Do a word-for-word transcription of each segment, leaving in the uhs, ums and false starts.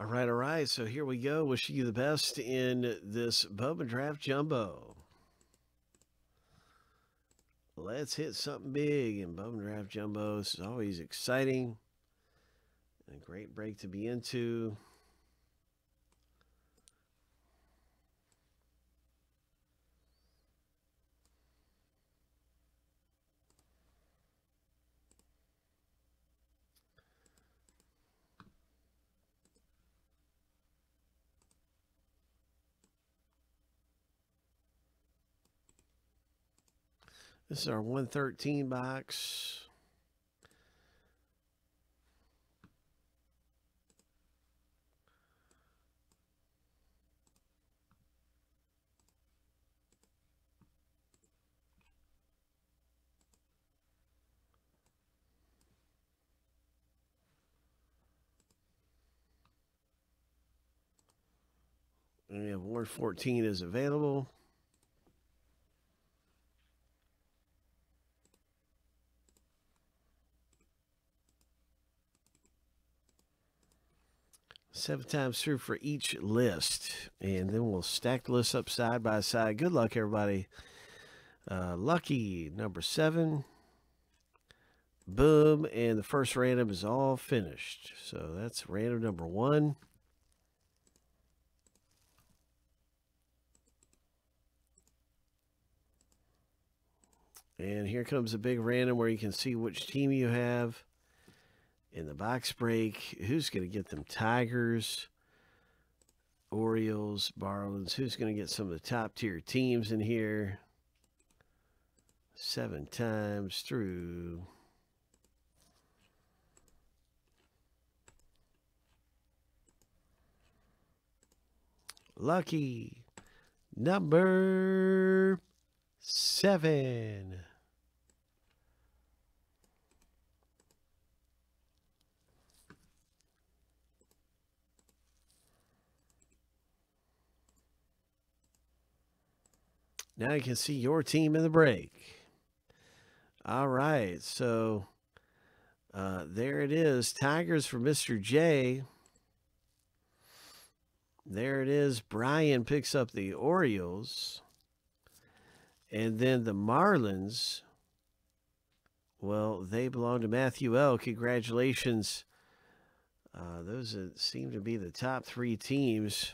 All right, all right. So here we go. Wishing you the best in this Bowman Draft Jumbo. Let's hit something big in Bowman Draft Jumbo. This is always exciting. A great break to be into. This is our one thirteen box. And we have one fourteen is available. Seven times through for each list, and then we'll stack the lists up side by side. Good luck, everybody. Uh, lucky number seven. Boom, and the first random is all finished. So that's random number one. And here comes a big random where you can see which team you have. In the box break, who's going to get them Tigers, Orioles, Marlins? Who's going to get some of the top-tier teams in here? Seven times through. Lucky number seven. Now you can see your team in the break. All right, so uh, there it is. Tigers for Mister J. There it is. Brian picks up the Orioles. And then the Marlins, well, they belong to Matthew L. Congratulations. Uh, those seem to be the top three teams.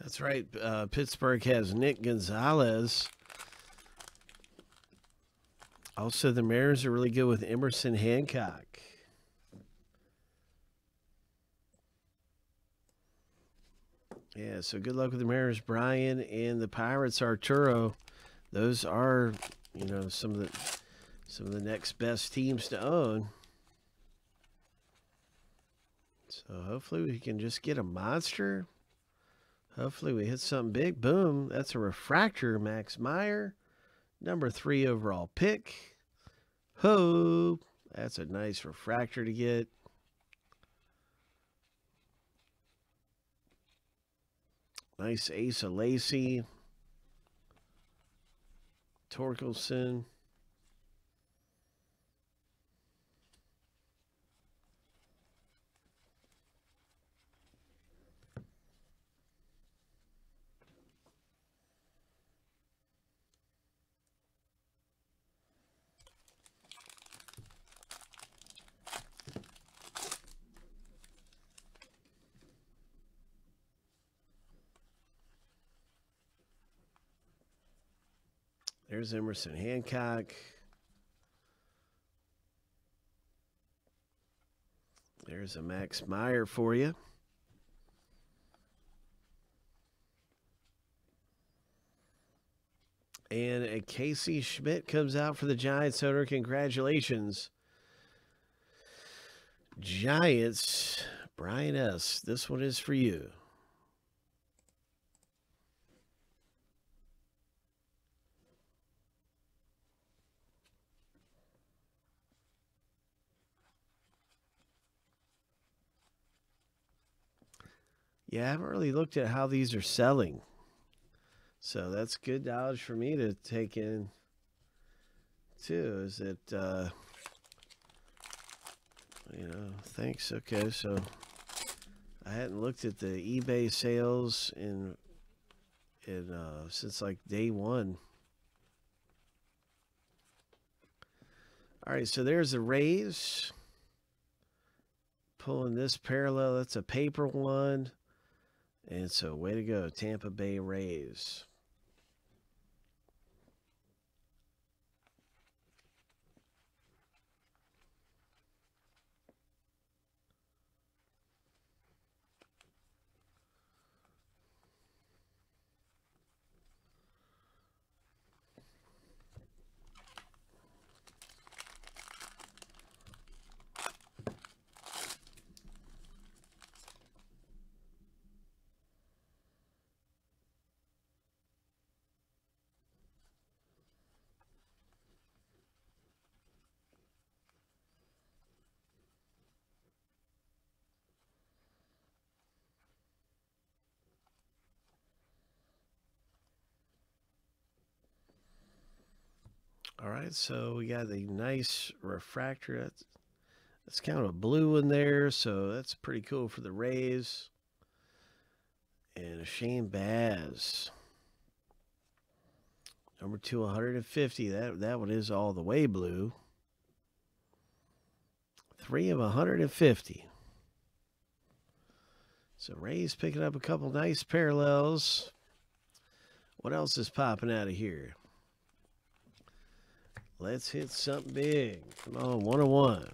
That's right. Uh, Pittsburgh has Nick Gonzalez. Also, the Mariners are really good with Emerson Hancock. Yeah, so good luck with the Mariners, Brian, and the Pirates, Arturo. Those are, you know, some of the some of the next best teams to own. So hopefully we can just get a monster. Hopefully we hit something big. Boom. That's a refractor. Max Meyer. Number three overall pick. Ho. That's a nice refractor to get. Nice ace of Lacy. Torkelson. There's Emerson Hancock. There's a Max Meyer for you. And a Casey Schmitt comes out for the Giants owner. Congratulations, Giants. Brian S., this one is for you. Yeah, I haven't really looked at how these are selling. So that's good knowledge for me to take in too. Is it, uh, you know, thanks. Okay, so I hadn't looked at the eBay sales in, in uh, since like day one. All right, so there's the Rays. Pulling this parallel, that's a paper one. And so, way to go, Tampa Bay Rays. All right, so we got the nice refractor. That's, that's kind of a blue in there, so that's pretty cool for the Rays. And a Shane Baz. Number two hundred fifty. That, that one is all the way blue. three of one hundred fifty. So Rays picking up a couple nice parallels. What else is popping out of here? Let's hit something big. Come on, one oh one.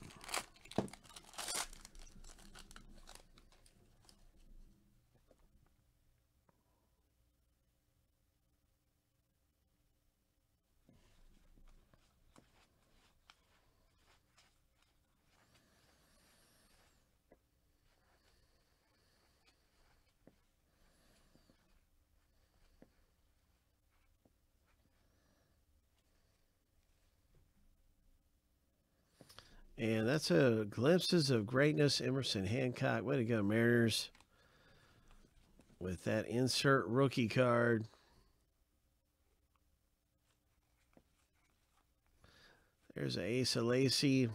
And that's a Glimpses of Greatness, Emerson Hancock. Way to go, Mariners, with that insert rookie card. There's an ace of Lacy.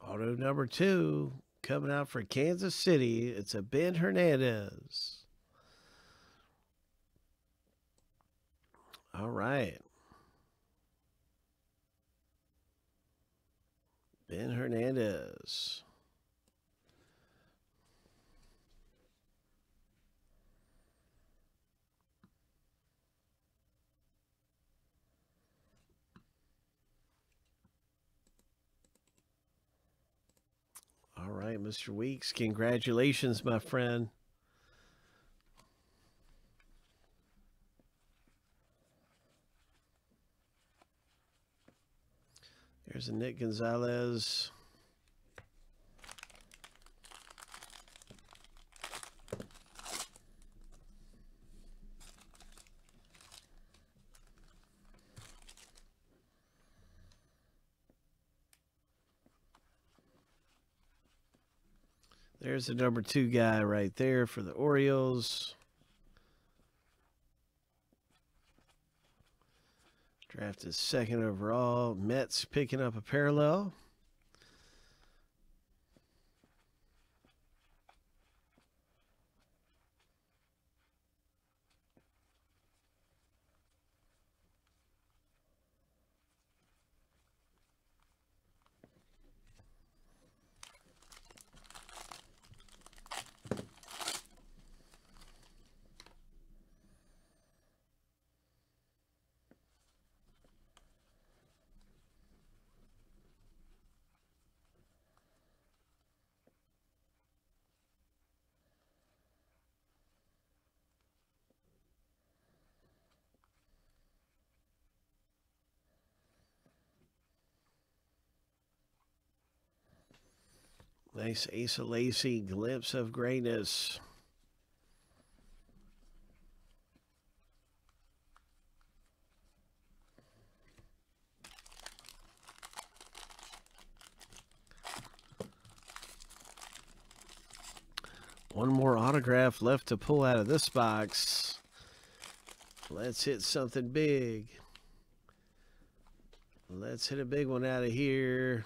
Auto number two coming out for Kansas City. It's a Ben Hernandez. All right. Ben Hernandez. All right, Mister Weeks, congratulations, my friend. There's a Nick Gonzalez. There's the number two guy right there for the Orioles. Drafted second overall. Mets picking up a parallel. Nice Ace of Lacy, glimpse of greatness. One more autograph left to pull out of this box. Let's hit something big. Let's hit a big one out of here.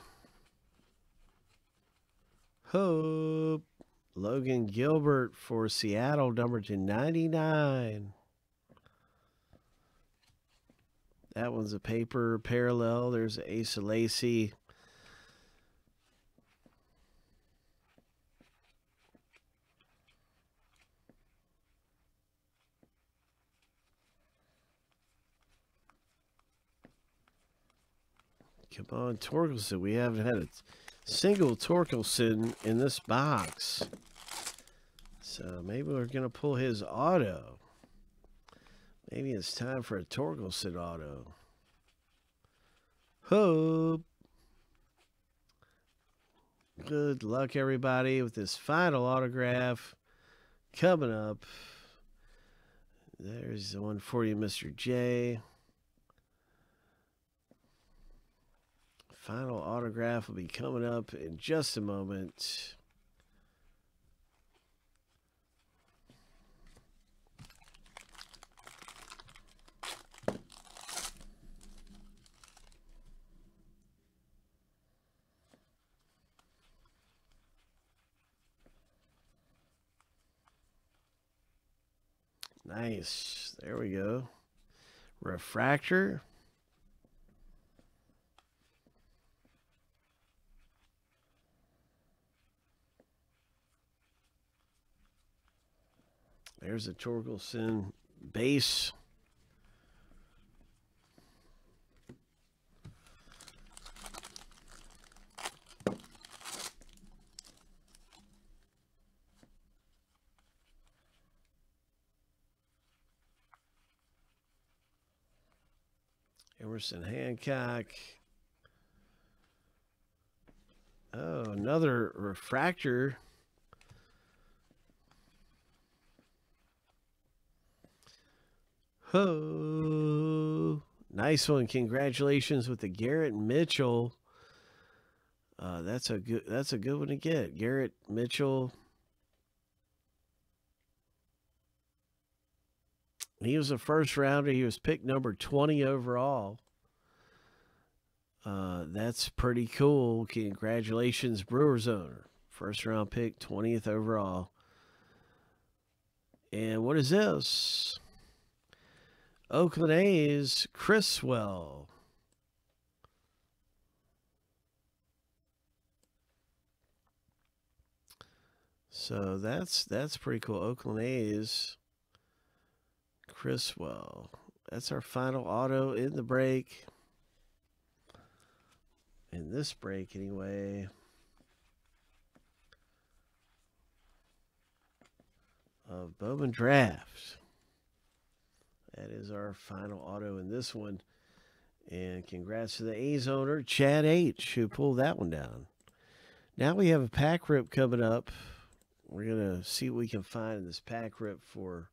Hope. Logan Gilbert for Seattle, number two ninety-nine. That one's a paper parallel. There's Ace of Lacy. Come on, Torkelson. We haven't had it. Single Torkelson in this box. So maybe we're going to pull his auto. Maybe it's time for a Torkelson auto. Hope. Good luck, everybody, with this final autograph coming up. There's the one for you, Mister J. Final autograph will be coming up in just a moment. Nice. There we go. Refractor. There's a Torkelson base. Emerson Hancock. Oh, another refractor. Oh, nice one. Congratulations with the Garrett Mitchell. Uh, that's a good, that's a good one to get. Garrett Mitchell. He was a first rounder. He was picked number twenty overall. Uh, that's pretty cool. Congratulations, Brewers owner. First round pick, twentieth overall. And what is this? Oakland A's, Chriswell. So that's that's pretty cool. Oakland A's, Chriswell. That's our final auto in the break. In this break, anyway. Of Bowman Draft. That is our final auto in this one. And congrats to the A's owner, Chad H., who pulled that one down. Now we have a pack rip coming up. We're going to see what we can find in this pack rip for